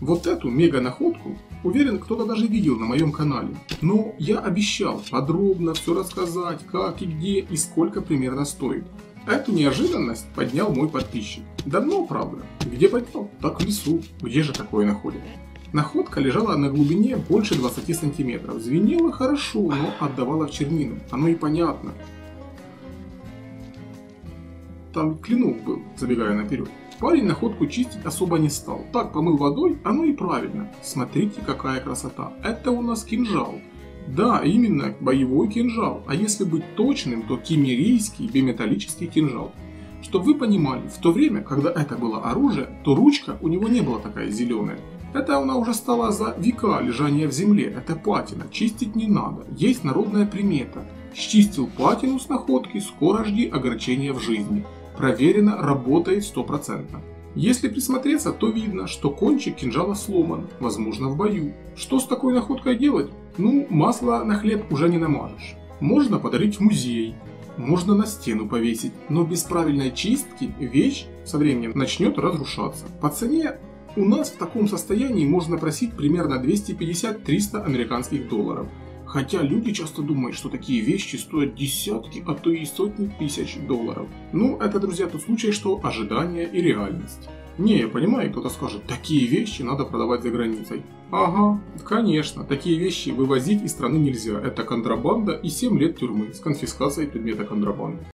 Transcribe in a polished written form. Вот эту мега-находку, уверен, кто-то даже видел на моем канале. Но я обещал подробно все рассказать, как и где и сколько примерно стоит. Эту неожиданность поднял мой подписчик. Давно, правда. Где поднял? Так в лесу. Где же такое находит? Находка лежала на глубине больше 20 сантиметров. Звенела хорошо, но отдавала в чернину. Оно и понятно. Там клинок был, забегая наперед. Парень находку чистить особо не стал. Так помыл водой, оно и правильно. Смотрите, какая красота. Это у нас кинжал. Да, именно боевой кинжал. А если быть точным, то киммерийский биметаллический кинжал. Чтобы вы понимали, в то время, когда это было оружие, то ручка у него не была такая зеленая. Это она уже стала за века лежания в земле. Это патина. Чистить не надо. Есть народная примета. Счистил патину с находки, скоро жди огорчения в жизни. Проверено, работает 100%. Если присмотреться, то видно, что кончик кинжала сломан, возможно в бою. Что с такой находкой делать? Ну, масло на хлеб уже не намажешь. Можно подарить в музей, можно на стену повесить, но без правильной чистки вещь со временем начнет разрушаться. По цене у нас в таком состоянии можно просить примерно 250-300 американских долларов. Хотя люди часто думают, что такие вещи стоят десятки, а то и сотни тысяч долларов. Ну, это, друзья, тот случай, что ожидание и реальность. Не, я понимаю, кто-то скажет, такие вещи надо продавать за границей. Ага, конечно, такие вещи вывозить из страны нельзя. Это контрабанда и 7 лет тюрьмы с конфискацией предмета контрабанды.